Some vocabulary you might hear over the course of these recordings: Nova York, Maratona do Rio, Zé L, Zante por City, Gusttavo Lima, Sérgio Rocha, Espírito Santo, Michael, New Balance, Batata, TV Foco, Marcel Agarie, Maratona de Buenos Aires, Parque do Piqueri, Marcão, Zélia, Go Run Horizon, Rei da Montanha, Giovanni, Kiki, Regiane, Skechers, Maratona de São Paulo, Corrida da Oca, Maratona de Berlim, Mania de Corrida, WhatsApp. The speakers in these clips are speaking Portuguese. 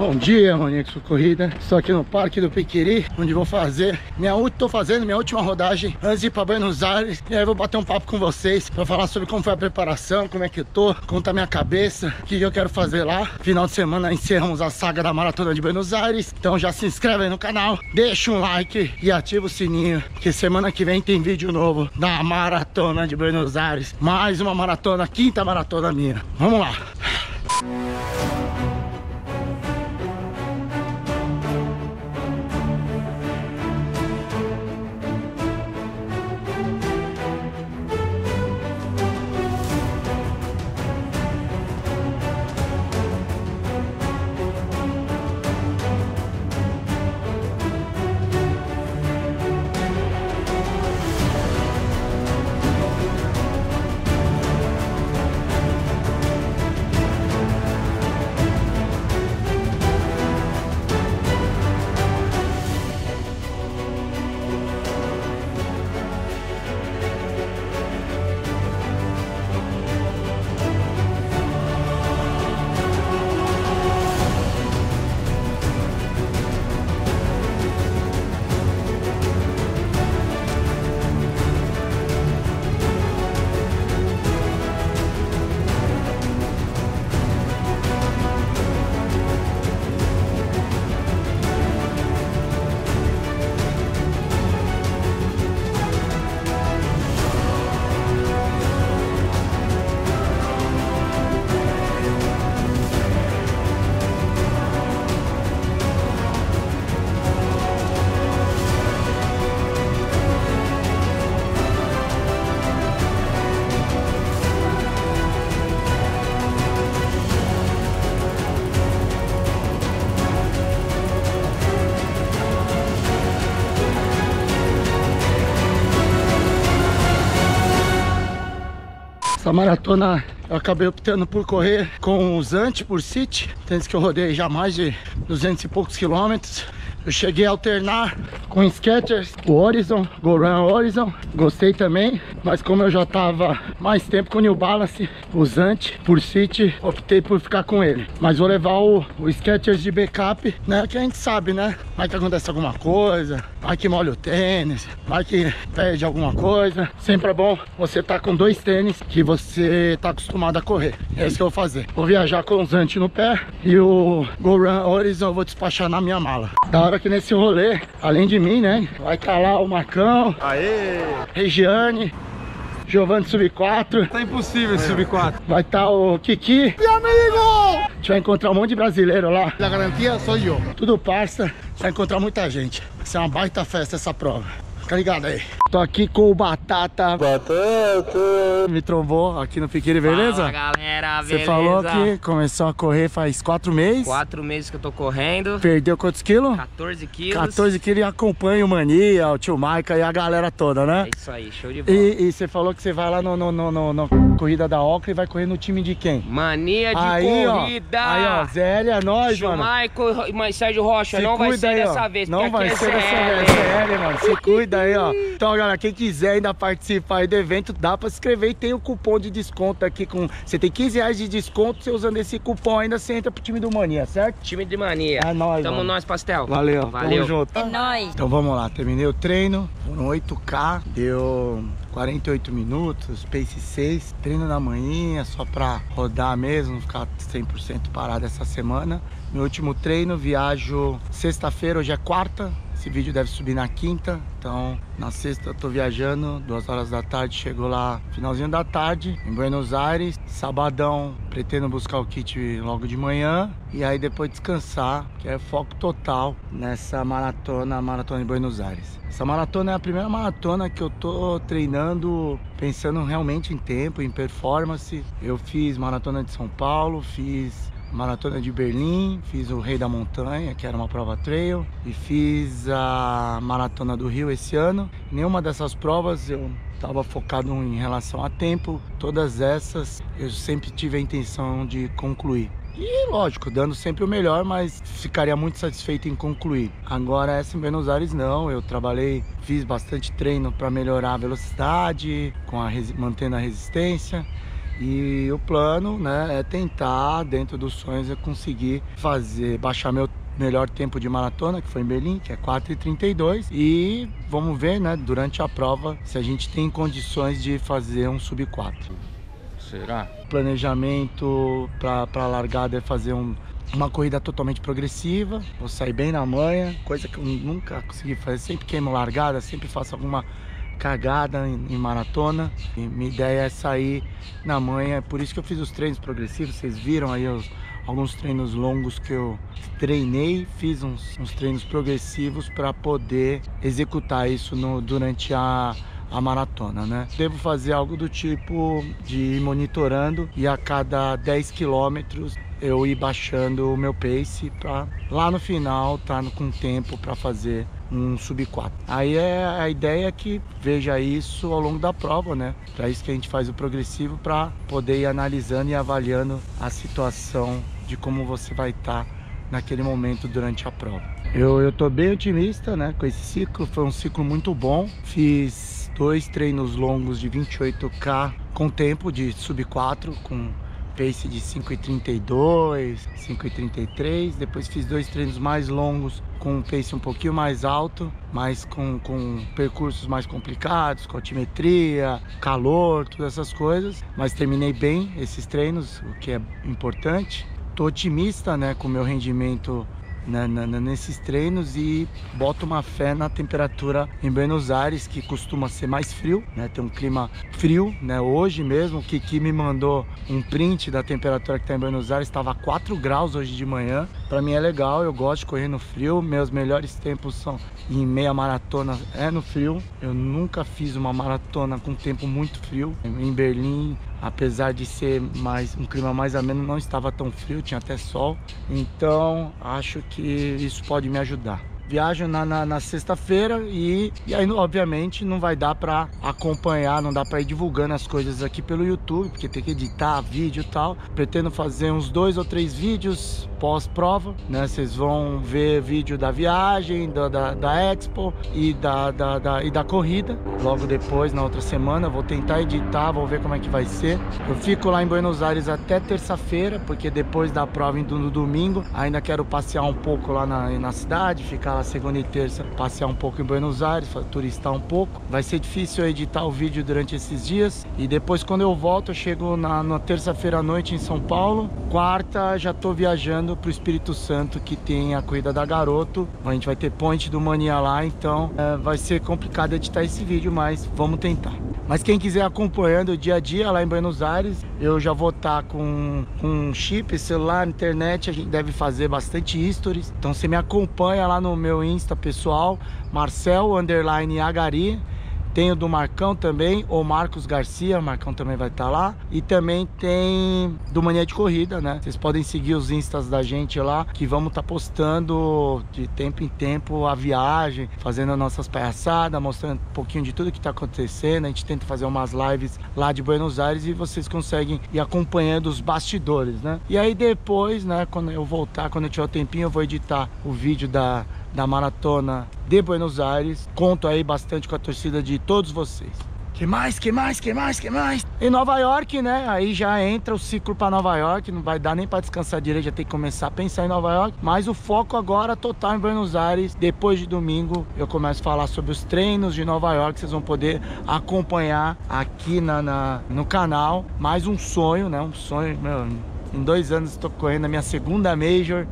Bom dia, maníacos por corrida. Estou aqui no Parque do Piqueri, onde vou fazer minha última rodagem antes de ir para Buenos Aires. E aí vou bater um papo com vocês para falar sobre como foi a preparação, como é que eu tô, contar minha cabeça, o que eu quero fazer lá. Final de semana encerramos a saga da Maratona de Buenos Aires. Então já se inscreve aí no canal, deixa um like e ativa o sininho, que semana que vem tem vídeo novo da Maratona de Buenos Aires. Mais uma maratona, quinta maratona minha. Vamos lá! Essa maratona eu acabei optando por correr com o Zante por City, tênis que eu rodei já mais de 200 e poucos quilômetros. Eu cheguei a alternar com Skechers, o Horizon, Go Run Horizon, gostei também, mas como eu já tava mais tempo com o New Balance, o Zante por City, optei por ficar com ele. Mas vou levar o Skechers de backup, né, que a gente sabe, né, vai que acontece alguma coisa, vai que molha o tênis, vai que perde alguma coisa. Sempre é bom você tá com dois tênis que você tá acostumado a correr, é isso que eu vou fazer. Vou viajar com o Zante no pé e o Go Run Horizon eu vou despachar na minha mala. Da hora que nesse rolê, além de mim, né, vai estar lá o Marcão, aê, Regiane, Giovanni sub 4. Tá impossível esse sub 4. Vai estar o Kiki, meu amigo. A gente vai encontrar um monte de brasileiro lá. A garantia sou eu. Tudo parça, vai encontrar muita gente. Vai ser uma baita festa essa prova. Fica ligado aí. Tô aqui com o Batata. Batata me trombou aqui no Piqueri, beleza? Fala, galera, beleza? Você falou que começou a correr faz 4 meses. 4 meses que eu tô correndo. Perdeu quantos quilos? 14 quilos. 14 quilos e acompanha o Mania, o tio Michael e a galera toda, né? É isso aí, show de bola. E você falou que você vai lá no Corrida da Oca e vai correr no time de quem? Mania de Corrida. Ó, aí, ó, Zélia, nós, tio mano. Michael, mas Sérgio Rocha, se não cuida, vai ser aí, dessa vez. Não vai ser dessa vez, Zélia, mano. Se cuida aí, ó. Então, galera, quem quiser ainda participar aí do evento, dá pra se inscrever e tem o cupom de desconto aqui com... Você tem 15 reais de desconto, você usando esse cupom ainda, você entra pro time do Mania, certo? Time de Mania. É nóis, tamo nós, pastel. Valeu. Tamo junto. É nóis. Então, vamos lá. Terminei o treino, foram 8K, deu 48 minutos, pace 6. Treino na manhã, só pra rodar mesmo, não ficar 100% parado essa semana. Meu último treino, viajo sexta-feira, hoje é quarta. Esse vídeo deve subir na quinta, então na sexta eu tô viajando, 2 horas da tarde, chego lá finalzinho da tarde, em Buenos Aires. Sabadão, pretendo buscar o kit logo de manhã e aí depois descansar, que é foco total nessa maratona de Buenos Aires. Essa maratona é a primeira maratona que eu tô treinando pensando realmente em tempo, em performance. Eu fiz Maratona de São Paulo, fiz Maratona de Berlim, fiz o Rei da Montanha, que era uma prova trail, e fiz a Maratona do Rio esse ano. Nenhuma dessas provas eu estava focado em relação a tempo. Todas essas eu sempre tive a intenção de concluir. E lógico, dando sempre o melhor, mas ficaria muito satisfeito em concluir. Agora essa em Buenos Aires não, eu trabalhei, fiz bastante treino para melhorar a velocidade, mantendo a resistência. E o plano, né, é tentar, dentro dos sonhos, é conseguir fazer, baixar meu melhor tempo de maratona, que foi em Berlim, que é 4:32, e vamos ver, né, durante a prova, se a gente tem condições de fazer um sub-4. Será? O planejamento para a largada é fazer uma corrida totalmente progressiva, vou sair bem na manha, coisa que eu nunca consegui fazer, sempre queimo largada, sempre faço alguma cagada em maratona. E minha ideia é sair na manhã, por isso que eu fiz os treinos progressivos, vocês viram aí alguns treinos longos que eu treinei, fiz uns treinos progressivos para poder executar isso durante a maratona, né? Devo fazer algo do tipo de ir monitorando e a cada 10 quilômetros eu ir baixando o meu pace para lá no final estar com tempo para fazer um sub-4. Aí a ideia é que veja isso ao longo da prova, né? Para isso que a gente faz o progressivo, para poder ir analisando e avaliando a situação de como você vai estar naquele momento durante a prova. Eu tô bem otimista, né, com esse ciclo, foi um ciclo muito bom. Fiz 2 treinos longos de 28K com tempo de sub-4, com pace de 5:32, 5:33, depois fiz 2 treinos mais longos com um pace um pouquinho mais alto, mas com percursos mais complicados, com altimetria, calor, todas essas coisas, mas terminei bem esses treinos, o que é importante. Tô otimista, né, com o meu rendimento nesses treinos e boto uma fé na temperatura em Buenos Aires, que costuma ser mais frio, né? Tem um clima frio, né? Hoje mesmo o Kiki me mandou um print da temperatura que está em Buenos Aires, estava a 4 graus hoje de manhã. Para mim é legal, eu gosto de correr no frio, meus melhores tempos são em meia maratona é no frio, eu nunca fiz uma maratona com tempo muito frio. Em Berlim, apesar de ser mais um clima mais ameno, não estava tão frio, tinha até sol, então acho que isso pode me ajudar. Viajo na sexta-feira e aí obviamente não vai dar para acompanhar, não dá para ir divulgando as coisas aqui pelo YouTube, porque tem que editar vídeo e tal. Pretendo fazer uns 2 ou 3 vídeos pós-prova, né? Vocês vão ver vídeo da viagem, da Expo e da corrida. Logo depois, na outra semana, vou tentar editar, vou ver como é que vai ser. Eu fico lá em Buenos Aires até terça-feira, porque depois da prova, indo no domingo, ainda quero passear um pouco lá na cidade, ficar segunda e terça, passear um pouco em Buenos Aires, turistar um pouco. Vai ser difícil eu editar o vídeo durante esses dias. E depois, quando eu volto, eu chego na terça-feira à noite em São Paulo. Quarta, já tô viajando pro Espírito Santo, que tem a Corrida da Garoto. A gente vai ter Ponte do Mania lá, então vai ser complicado editar esse vídeo, mas vamos tentar. Mas quem quiser acompanhando o dia a dia lá em Buenos Aires, eu já vou estar com chip, celular, internet, a gente deve fazer bastante stories. Então você me acompanha lá no meu Insta pessoal, Marcel_Agarie. Tem o do Marcão também, ou Marcos Garcia, o Marcão também vai estar lá. E também tem do Mania de Corrida, né? Vocês podem seguir os instas da gente lá, que vamos estar postando de tempo em tempo a viagem, fazendo as nossas palhaçadas, mostrando um pouquinho de tudo que está acontecendo. A gente tenta fazer umas lives lá de Buenos Aires e vocês conseguem ir acompanhando os bastidores, né? E aí depois, né, quando eu voltar, quando eu tiver o tempinho, eu vou editar o vídeo da Maratona de Buenos Aires. Conto aí bastante com a torcida de todos vocês. Que mais? Em Nova York, né? Aí já entra o ciclo para Nova York. Não vai dar nem para descansar direito, já tem que começar a pensar em Nova York. Mas o foco agora total em Buenos Aires. Depois de domingo eu começo a falar sobre os treinos de Nova York. Vocês vão poder acompanhar aqui no canal. Mais um sonho, né? Um sonho, meu. Em 2 anos estou correndo a minha segunda Major.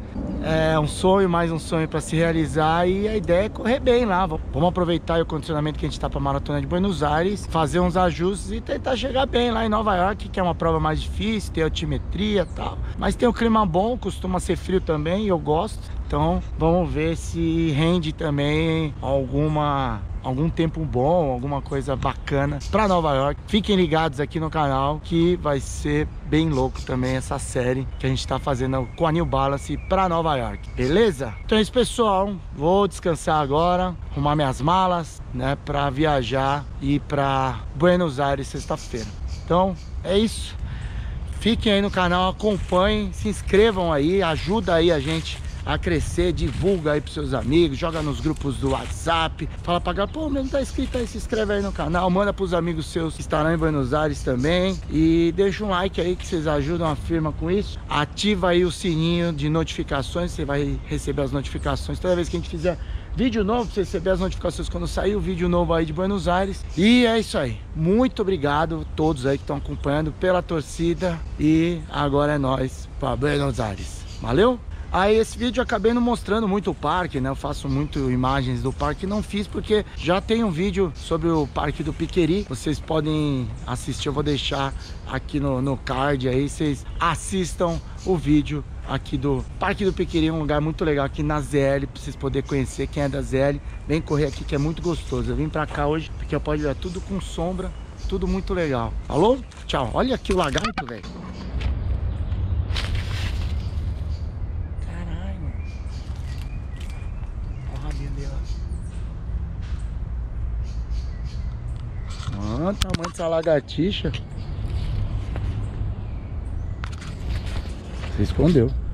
É um sonho, mais um sonho para se realizar, e a ideia é correr bem lá. Vamos aproveitar o condicionamento que a gente está para a Maratona de Buenos Aires, fazer uns ajustes e tentar chegar bem lá em Nova York, que é uma prova mais difícil, tem altimetria e tal. Mas tem um clima bom, costuma ser frio também, eu gosto. Então vamos ver se rende também algum tempo bom, alguma coisa bacana para Nova York. Fiquem ligados aqui no canal, que vai ser bem louco também essa série que a gente tá fazendo com a New Balance para Nova York, beleza? Então é isso, pessoal, vou descansar agora, arrumar minhas malas, né, para viajar e para Buenos Aires sexta-feira. Então é isso, fiquem aí no canal, acompanhem, se inscrevam aí, ajuda aí a gente a crescer, divulga aí pros seus amigos, joga nos grupos do WhatsApp, fala pra galera, pô, mas não tá inscrito aí, se inscreve aí no canal, manda pros amigos seus que estarão em Buenos Aires também e deixa um like aí que vocês ajudam a firma com isso. Ativa aí o sininho de notificações, você vai receber as notificações toda vez que a gente fizer vídeo novo, pra você receber as notificações quando sair o vídeo novo aí de Buenos Aires. E é isso aí. Muito obrigado a todos aí que estão acompanhando, pela torcida. E agora é nóis pra Buenos Aires. Valeu? Aí esse vídeo eu acabei não mostrando muito o parque, né? Eu faço muito imagens do parque, não fiz porque já tem um vídeo sobre o Parque do Piqueri. Vocês podem assistir, eu vou deixar aqui no card aí, vocês assistam o vídeo aqui do Parque do Piqueri, um lugar muito legal aqui na Zé L, pra vocês poderem conhecer. Quem é da Zé L, vem correr aqui que é muito gostoso. Eu vim pra cá hoje porque eu posso olhar tudo com sombra, tudo muito legal. Alô? Tchau. Olha aqui o lagarto, velho. Caralho, mano. Olha o rabinho dela. Mano, o tamanho dessa lagartixa. Se escondeu.